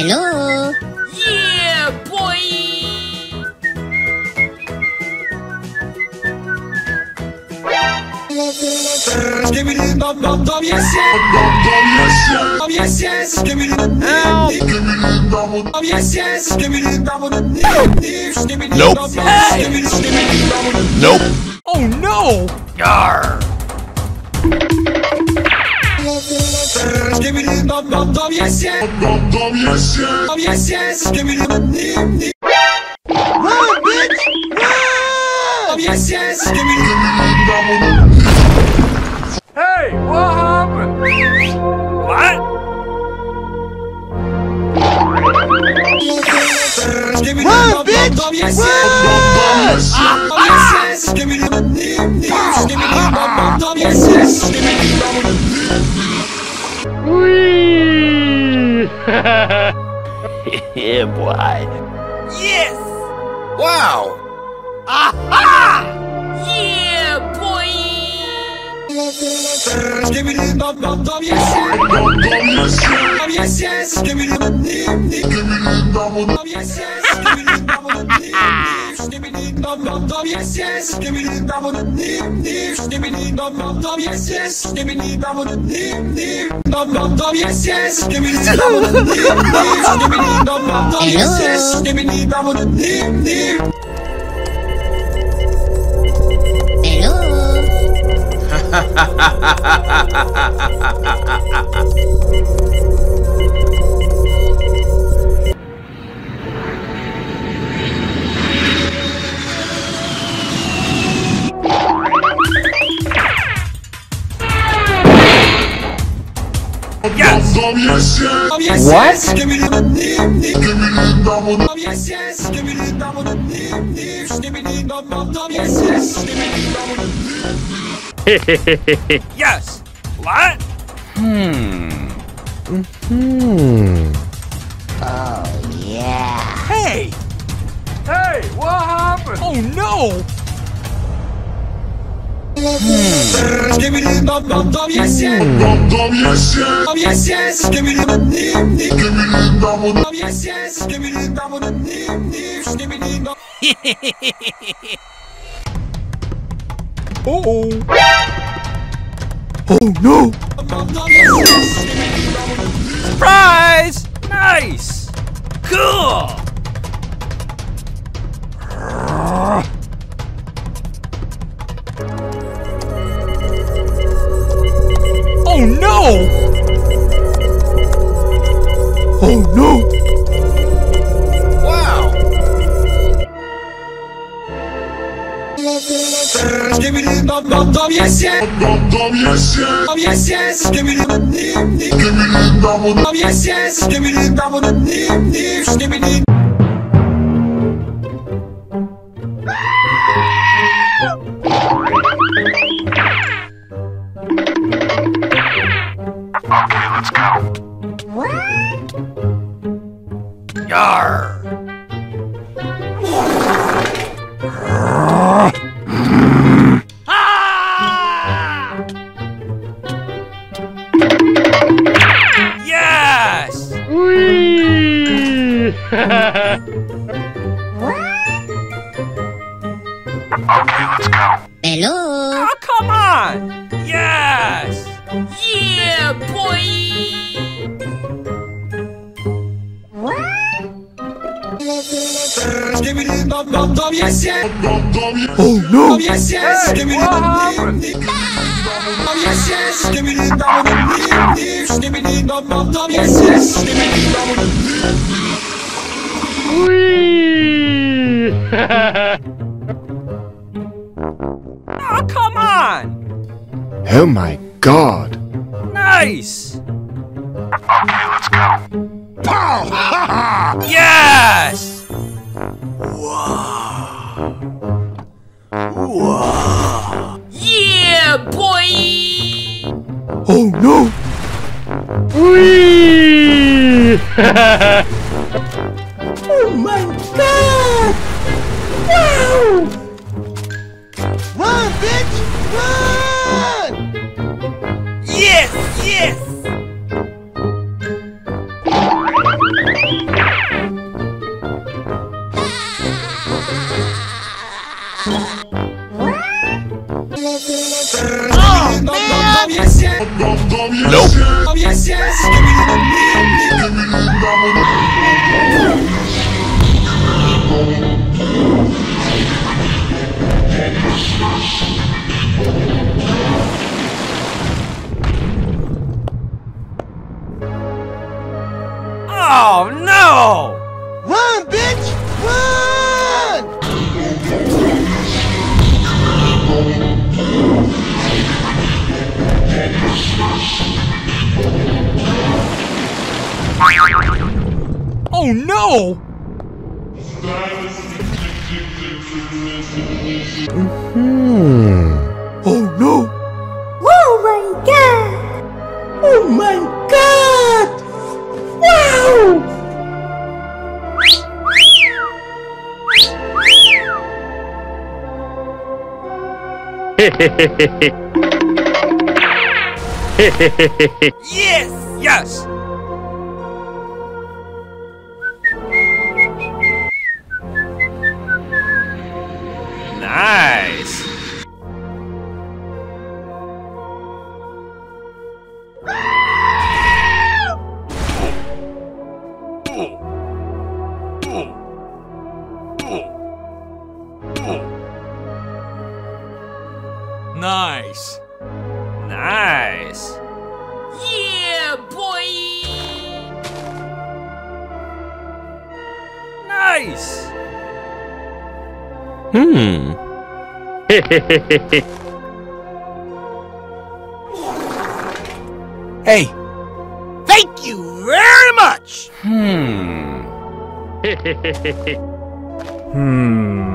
Hello? Yeah, boy! Nope. Hey. Nope. Oh no! Yarr! Hey, what happened? What? Run, bitch! Yeah, boy. Yes! Wow! Aha! Yeah, boy! Hello? Yes. What? Yes! What? Oh, yeah. Hey! Hey, what happened? Oh, no! Uh-oh. Oh no! Surprise! Nice! Cool! Oh no! Oh no! Okay, let's go. Yarr! Okay, let's go. Hello? Oh, come on! Yes! Yeah, boy! Oh, no! Hey, what happened? Whee! Oh, come on! Oh my god! Nice! Okay, let's go! Pow! Yes! Whoa! Whoa! Yeah, boy! Oh no! Whee! Oh my god! Wow! Run, bitch! Run! Yes! Yes! Oh no! Run, bitch! Run! Oh no! Oh no! Oh my god! Oh my god! Wow! Yes! Yes! Nice! Nice! Nice! Yeah, boy! Nice! Hmm. Hey! Thank you very much! Hmm. Hmm.